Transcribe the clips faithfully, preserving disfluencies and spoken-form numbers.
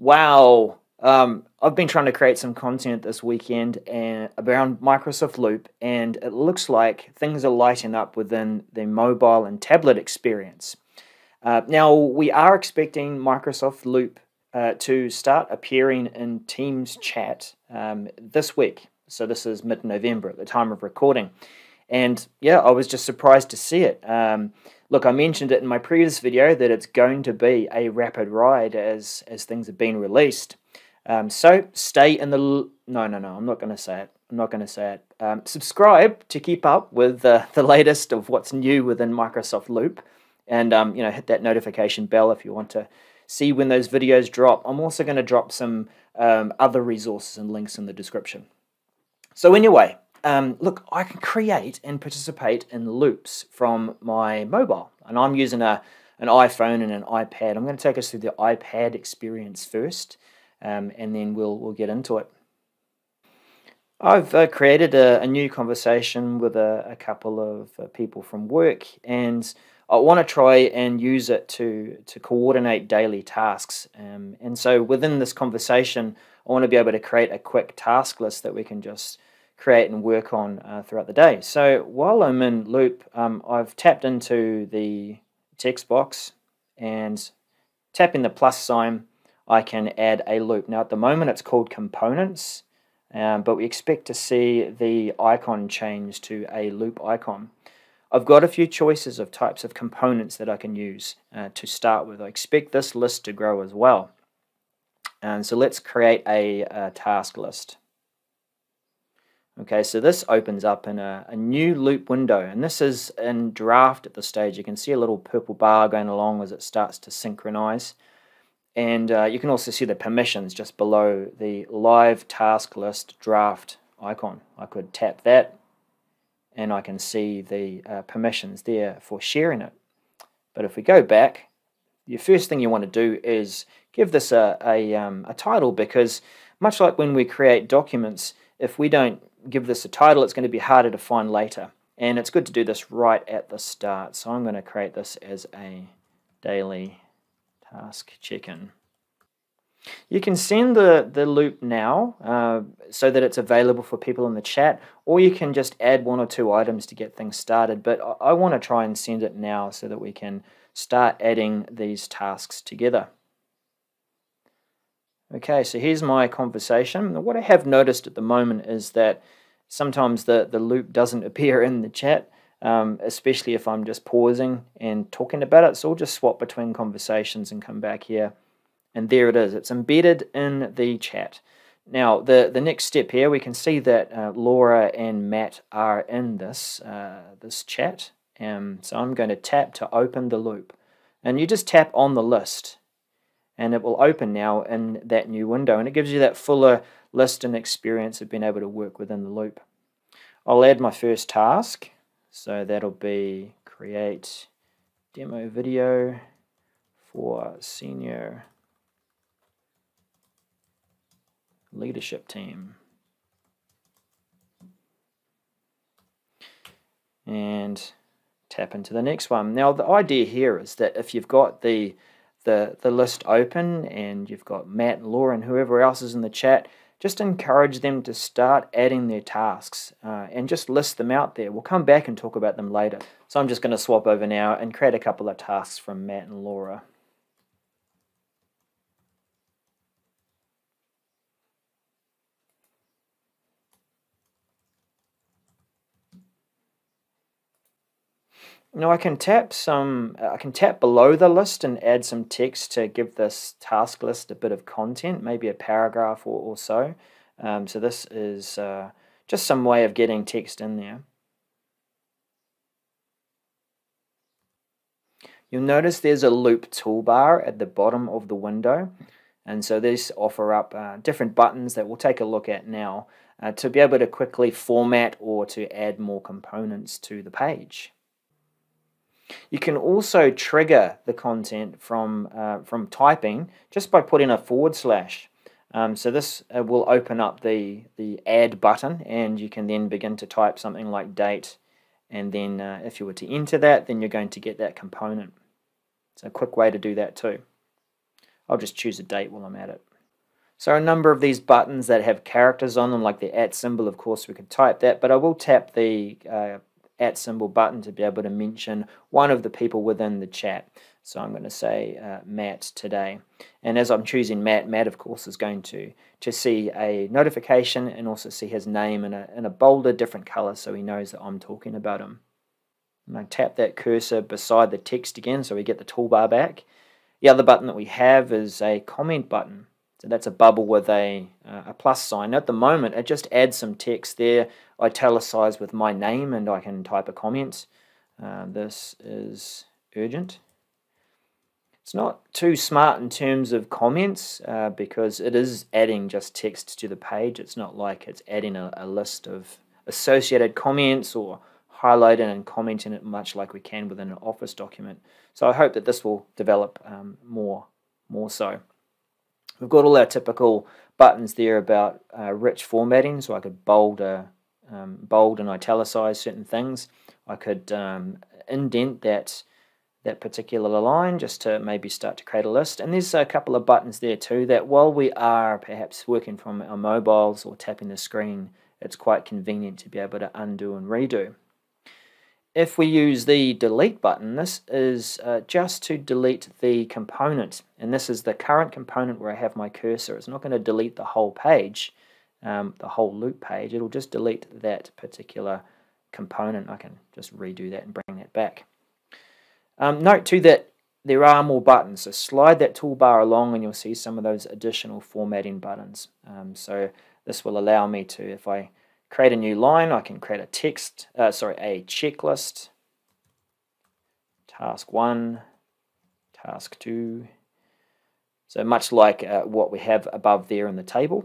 Wow, um, I've been trying to create some content this weekend and around Microsoft Loop, and it looks like things are lighting up within the mobile and tablet experience. Uh, now, we are expecting Microsoft Loop uh, to start appearing in Teams chat um, this week. So this is mid-November at the time of recording. And yeah, I was just surprised to see it. Um, look, I mentioned it in my previous video that it's going to be a rapid ride as, as things have been released. Um, so stay in the... L no, no, no, I'm not going to say it. I'm not going to say it. Um, subscribe to keep up with uh, the latest of what's new within Microsoft Loop. And um, you know, hit that notification bell if you want to see when those videos drop. I'm also going to drop some um, other resources and links in the description. So anyway... Um, look, I can create and participate in loops from my mobile, and I'm using a, an iPhone and an iPad. I'm going to take us through the iPad experience first, um, and then we'll, we'll get into it. I've uh, created a, a new conversation with a, a couple of uh, people from work, and I want to try and use it to, to coordinate daily tasks. Um, and so within this conversation, I want to be able to create a quick task list that we can just create and work on uh, throughout the day. So while I'm in Loop, um, I've tapped into the text box, and tapping the plus sign, I can add a loop. Now at the moment it's called components, um, but we expect to see the icon change to a loop icon. I've got a few choices of types of components that I can use uh, to start with. I expect this list to grow as well. And so let's create a, a task list. Okay, so this opens up in a, a new loop window, and this is in draft at this stage. You can see a little purple bar going along as it starts to synchronize. And uh, you can also see the permissions just below the live task list draft icon. I could tap that, and I can see the uh, permissions there for sharing it. But if we go back, the first thing you want to do is give this a, a, um, a title, because much like when we create documents, if we don't give this a title, it's going to be harder to find later, and it's good to do this right at the start. So I'm going to create this as a daily task check-in. You can send the, the loop now uh, so that it's available for people in the chat, or you can just add one or two items to get things started, but I, I want to try and send it now so that we can start adding these tasks together. Okay, so here's my conversation. What I have noticed at the moment is that sometimes the, the loop doesn't appear in the chat, um, especially if I'm just pausing and talking about it. So I'll just swap between conversations and come back here. And there it is. It's embedded in the chat. Now, the, the next step here, we can see that uh, Laura and Matt are in this, uh, this chat. Um, so I'm going to tap to open the loop. And you just tap on the list, and it will open now in that new window, and it gives you that fuller list and experience of being able to work within the loop. I'll add my first task, so that'll be create demo video for senior leadership team. And tap into the next one. Now the idea here is that if you've got the The, the list open and you've got Matt, Laura and whoever else is in the chat, just encourage them to start adding their tasks uh, and just list them out there. We'll come back and talk about them later. So I'm just going to swap over now and create a couple of tasks from Matt and Laura. Now I can tap some. I can tap below the list and add some text to give this task list a bit of content, maybe a paragraph or, or so. Um, so this is uh, just some way of getting text in there. You'll notice there's a loop toolbar at the bottom of the window, and so these offer up uh, different buttons that we'll take a look at now uh, to be able to quickly format or to add more components to the page. You can also trigger the content from, uh, from typing just by putting a forward slash. Um, so this uh, will open up the, the add button, and you can then begin to type something like date, and then uh, if you were to enter that, then you're going to get that component. It's a quick way to do that too. I'll just choose a date while I'm at it. So a number of these buttons that have characters on them, like the at symbol, of course we could type that, but I will tap the uh, at symbol button to be able to mention one of the people within the chat. So I'm going to say uh, Matt today. And as I'm choosing Matt, Matt of course is going to, to see a notification and also see his name in a, in a bolder, different color, so he knows that I'm talking about him. And I tap that cursor beside the text again so we get the toolbar back. The other button that we have is a comment button. So that's a bubble with a, uh, a plus sign. At the moment, it just adds some text there, italicized with my name, and I can type a comment. Uh, this is urgent. It's not too smart in terms of comments uh, because it is adding just text to the page. It's not like it's adding a, a list of associated comments or highlighting and commenting it much like we can within an Office document. So I hope that this will develop um, more, more so. We've got all our typical buttons there about uh, rich formatting, so I could bold, uh, um, bold and italicize certain things. I could um, indent that, that particular line just to maybe start to create a list. And there's a couple of buttons there too that while we are perhaps working from our mobiles or tapping the screen, it's quite convenient to be able to undo and redo. If we use the delete button, this is uh, just to delete the component, and this is the current component where I have my cursor. It's not going to delete the whole page, um, the whole loop page. It'll just delete that particular component. I can just redo that and bring that back. Um, note too that there are more buttons, so slide that toolbar along and you'll see some of those additional formatting buttons. Um, so this will allow me to, if I create a new line, I can create a text, uh, sorry, a checklist, task one, task two, so much like uh, what we have above there in the table,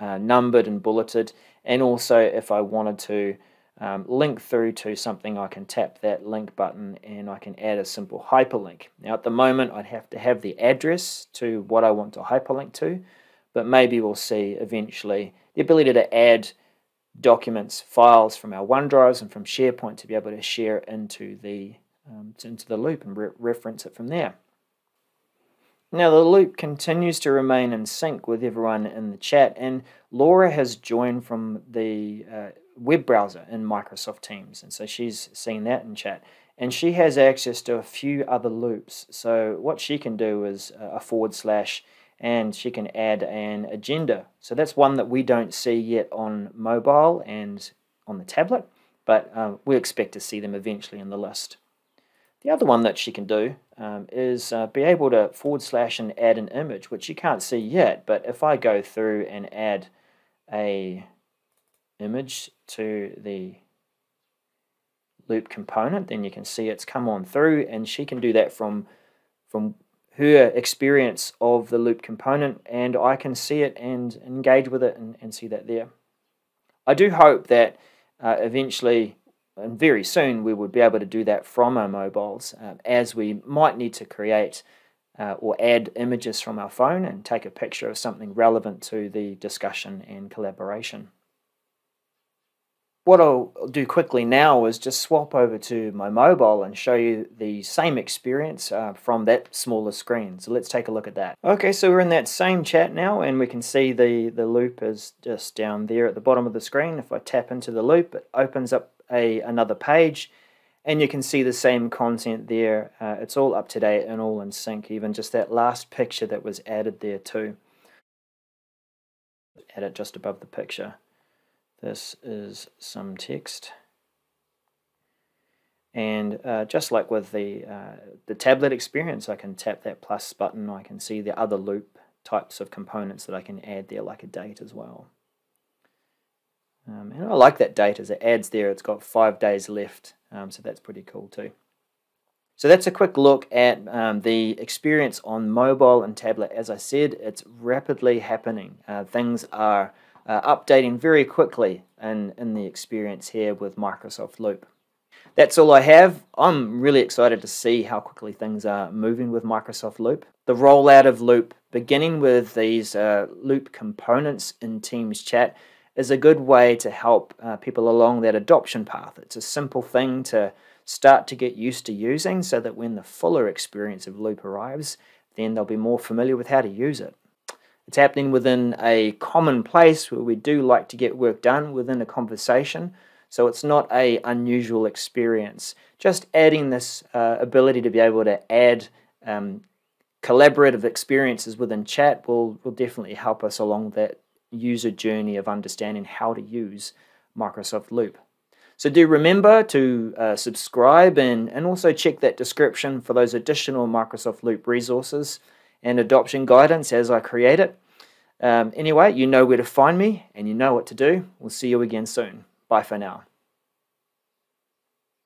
uh, numbered and bulleted, and also if I wanted to um, link through to something, I can tap that link button and I can add a simple hyperlink. Now at the moment I'd have to have the address to what I want to hyperlink to, but maybe we'll see eventually the ability to add documents, files from our OneDrives and from SharePoint to be able to share into the um, into the loop and re reference it from there. Now the loop continues to remain in sync with everyone in the chat, and Laura has joined from the uh, web browser in Microsoft Teams, and so she's seen that in chat, and she has access to a few other loops. So what she can do is a forward slash and she can add an agenda. So that's one that we don't see yet on mobile and on the tablet, but um, we expect to see them eventually in the list. The other one that she can do um, is uh, be able to forward slash and add an image, which you can't see yet, but if I go through and add a image to the loop component, then you can see it's come on through, and she can do that from, from her experience of the loop component, and I can see it and engage with it and, and see that there. I do hope that uh, eventually and very soon we would be able to do that from our mobiles, uh, as we might need to create uh, or add images from our phone and take a picture of something relevant to the discussion and collaboration. What I'll do quickly now is just swap over to my mobile and show you the same experience uh, from that smaller screen. So let's take a look at that. Okay, so we're in that same chat now, and we can see the, the loop is just down there at the bottom of the screen. If I tap into the loop, it opens up a, another page, and you can see the same content there. Uh, it's all up to date and all in sync, even just that last picture that was added there too. Add it just above the picture. This is some text, and uh, just like with the, uh, the tablet experience, I can tap that plus button, I can see the other loop types of components that I can add there, like a date as well. Um, and I like that date as it adds there, it's got five days left, um, so that's pretty cool too. So that's a quick look at um, the experience on mobile and tablet. As I said, it's rapidly happening, uh, things are Uh, updating very quickly in, in the experience here with Microsoft Loop. That's all I have. I'm really excited to see how quickly things are moving with Microsoft Loop. The rollout of Loop, beginning with these uh, Loop components in Teams Chat, is a good way to help uh, people along that adoption path. It's a simple thing to start to get used to using so that when the fuller experience of Loop arrives, then they'll be more familiar with how to use it. It's happening within a common place where we do like to get work done within a conversation. So it's not an unusual experience. Just adding this uh, ability to be able to add um, collaborative experiences within chat will, will definitely help us along that user journey of understanding how to use Microsoft Loop. So do remember to uh, subscribe and, and also check that description for those additional Microsoft Loop resources and adoption guidance as I create it. Um, anyway, you know where to find me and you know what to do. We'll see you again soon. Bye for now.